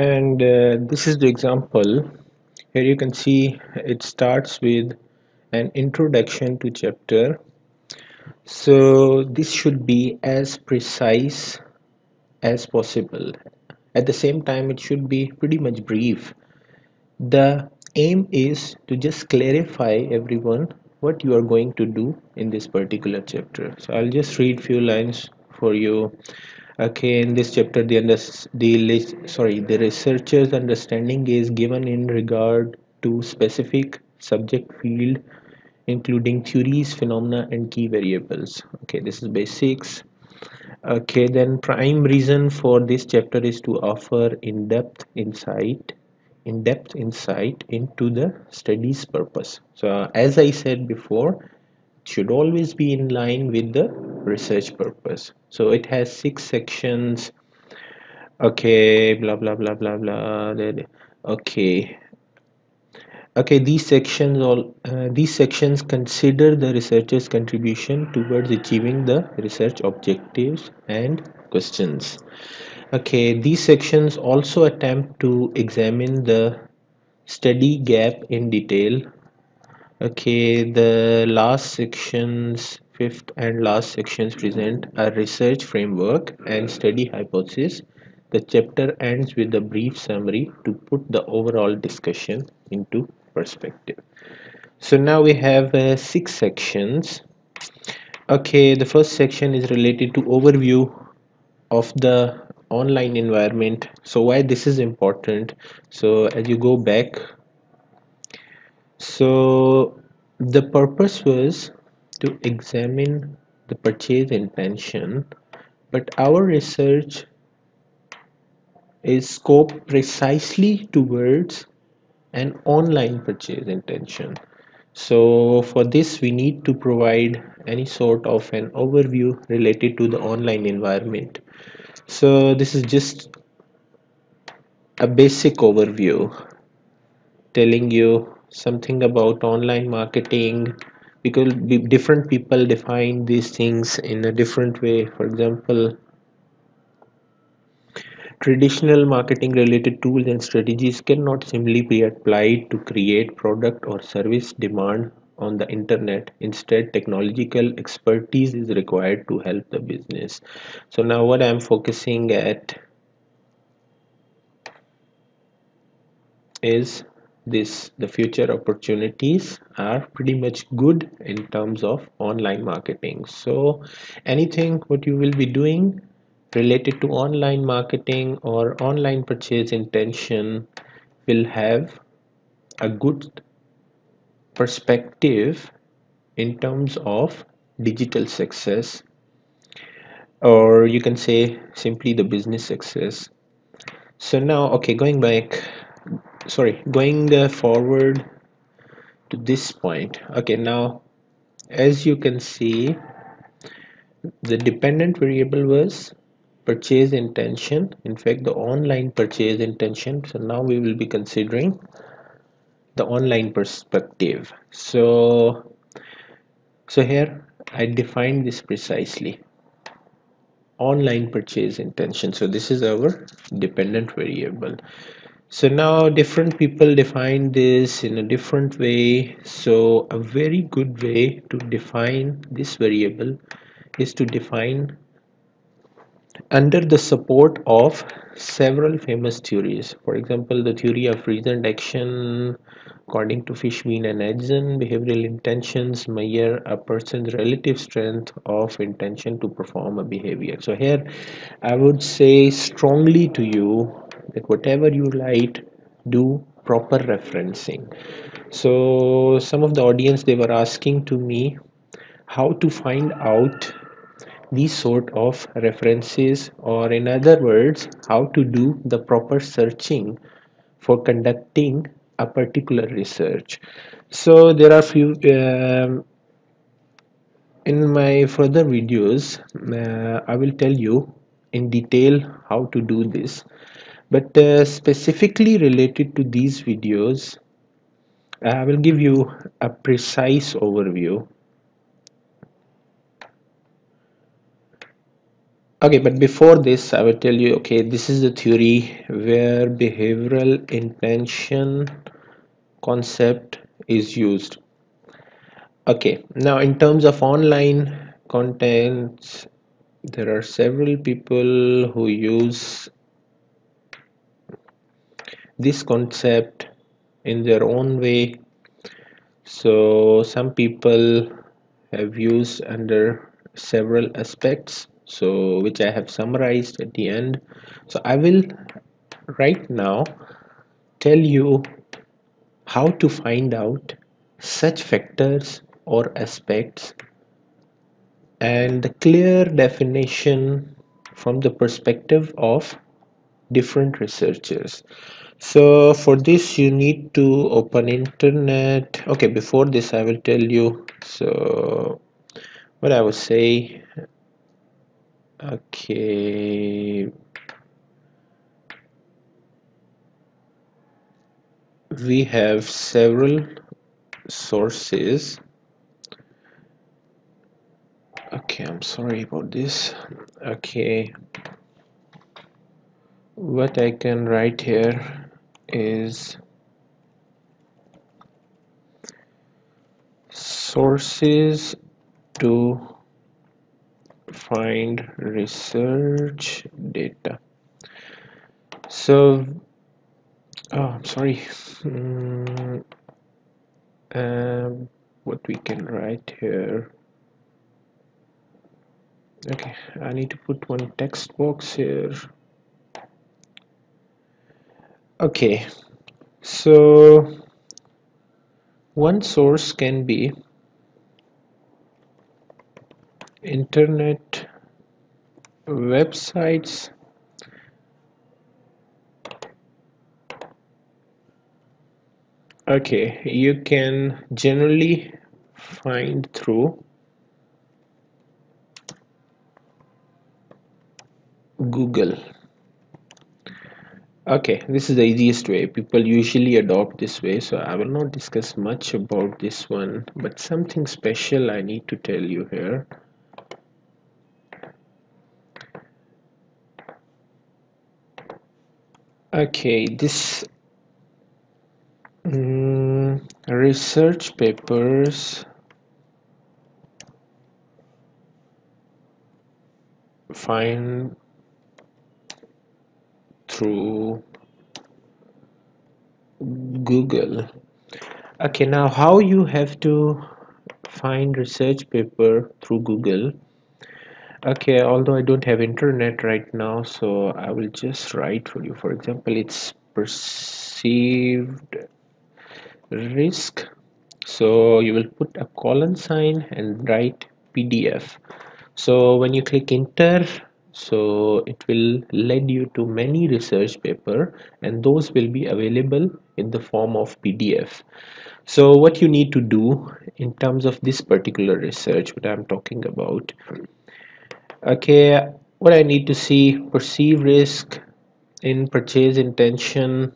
And this is the example. Here you can see it starts with an introduction to chapter. So this should be as precise as possible. At the same time, it should be pretty much brief. The aim is to just clarify everyone what you are going to do in this particular chapter. So I'll just read few lines for you. Okay, in this chapter, the researcher's understanding is given in regard to specific subject field, including theories, phenomena, and key variables. Okay, this is basics. Okay, then prime reason for this chapter is to offer in-depth insight into the study's purpose. So as I said before, it should always be in line with the research purpose. So it has 6 sections. Okay, blah blah blah blah blah. Okay, these sections consider the researcher's contribution towards achieving the research objectives and questions. Okay, these sections also attempt to examine the study gap in detail. Okay, the last sections, 5th and last sections, present a research framework and study hypothesis. The chapter ends with a brief summary to put the overall discussion into perspective. So now we have 6 sections. Okay, the first section is related to overview of the online environment. So why this is important? So as you go back, so the purpose was to examine the purchase intention, but our research is scoped precisely towards an online purchase intention. So for this, we need to provide any sort of an overview related to the online environment. So this is just a basic overview telling you something about online marketing, because different people define these things in a different way. For example, traditional marketing related tools and strategies cannot simply be applied to create product or service demand on the internet. Instead, technological expertise is required to help the business. So now what I'm focusing at is this: the future opportunities are pretty much good in terms of online marketing. So anything what you will be doing related to online marketing or online purchase intention will have a good perspective in terms of digital success, or you can say simply the business success. So now, okay, going forward to this point. Okay, now as you can see, the dependent variable was purchase intention, in fact the online purchase intention. So now we will be considering the online perspective. So here I defined this precisely, online purchase intention. So this is our dependent variable. So now different people define this in a different way. So a very good way to define this variable is to define under the support of several famous theories. For example, the theory of reasoned action according to Fishbein and Edson, behavioral intentions measure a person's relative strength of intention to perform a behavior. So here I would say strongly to you that whatever you write, do proper referencing. So some of the audience, they were asking to me how to find out these sort of references, or in other words, how to do the proper searching for conducting a particular research. So there are few in my further videos I will tell you in detail how to do this, but specifically related to these videos I will give you a precise overview. Okay, but before this I will tell you, okay, this is the theory where behavioral intention concept is used. Okay, now in terms of online contents, there are several people who use this concept in their own way. So some people have used under several aspects, so which I have summarized at the end. So I will right now tell you how to find out such factors or aspects and the clear definition from the perspective of different researchers. So for this you need to open internet. Okay, before this I will tell you, so what I would say, okay, we have several sources. Okay, I'm sorry about this. Okay, what I can write here is sources to find research data. So I'm sorry. What we can write here, okay, I need to put one text box here. Okay, so one source can be internet websites, okay, you can generally find through Google. Okay, this is the easiest way, people usually adopt this way, so I will not discuss much about this one, but something special I need to tell you here. Okay, this research papers find through Google. Okay, now how you have to find research paper through Google. Okay, although I don't have internet right now, so I will just write for you. For example, it's perceived risk, so you will put a $ and write PDF. So when you click enter, so it will lead you to many research paper, and those will be available in the form of PDF. So what you need to do in terms of this particular research, what I'm talking about, okay, what I need to see, perceived risk in purchase intention.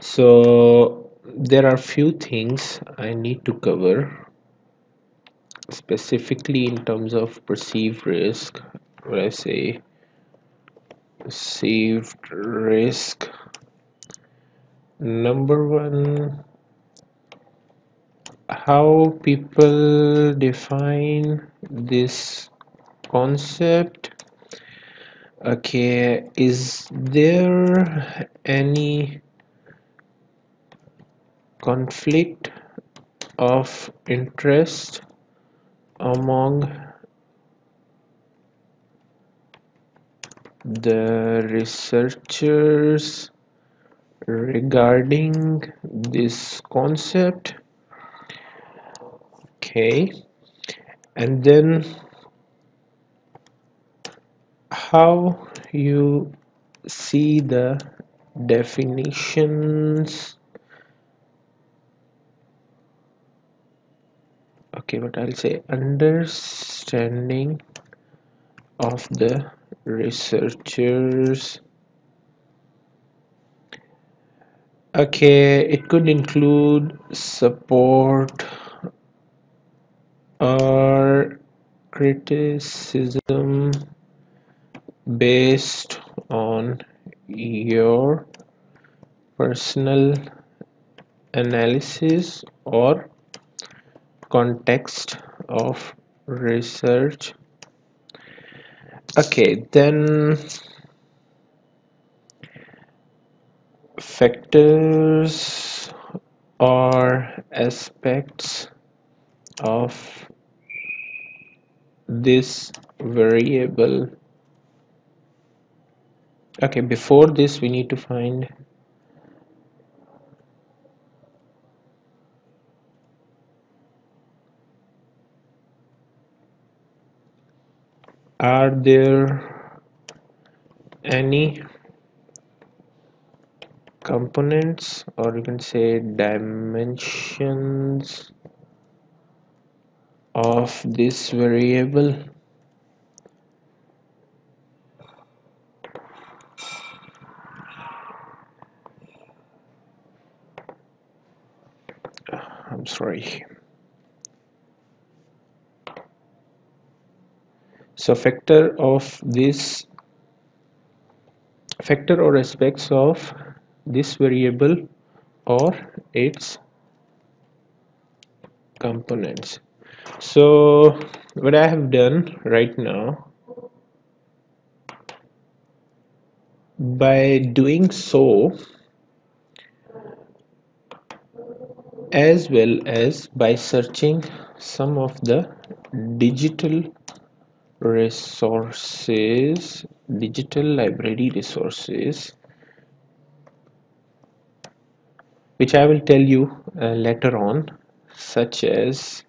So there are few things I need to cover specifically in terms of perceived risk. What I say, perceived risk, number 1, how people define this concept. Okay, is there any conflict of interest among the researchers regarding this concept? Okay, and then how you see the definitions. Okay, but I'll say understanding of the researchers. Okay, it could include support or criticism based on your personal analysis or context of research. Okay, then factors or aspects of this variable. Okay, before this we need to find are there any components, or you can say dimensions of this variable. I'm sorry. So factor of this, factor or aspects of this variable or its components. So what I have done right now, by doing so as well as by searching some of the digital resources, digital library resources, which I will tell you later on, such as.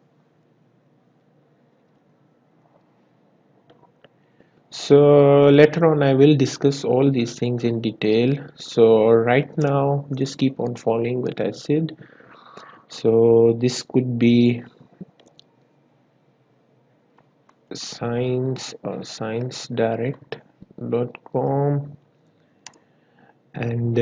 So later on I will discuss all these things in detail. So right now just keep on following what I said. So this could be science or sciencedirect.com, and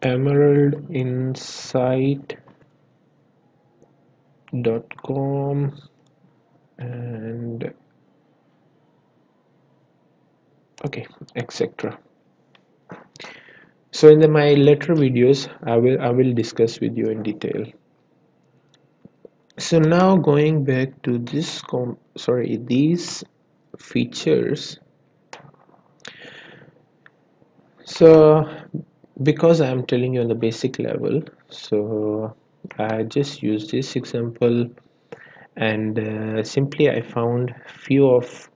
emeraldinsight.com, and okay, etc. So in my later videos I will discuss with you in detail. So now going back to this these features. So because I am telling you on the basic level, so I just used this example, and simply I found few of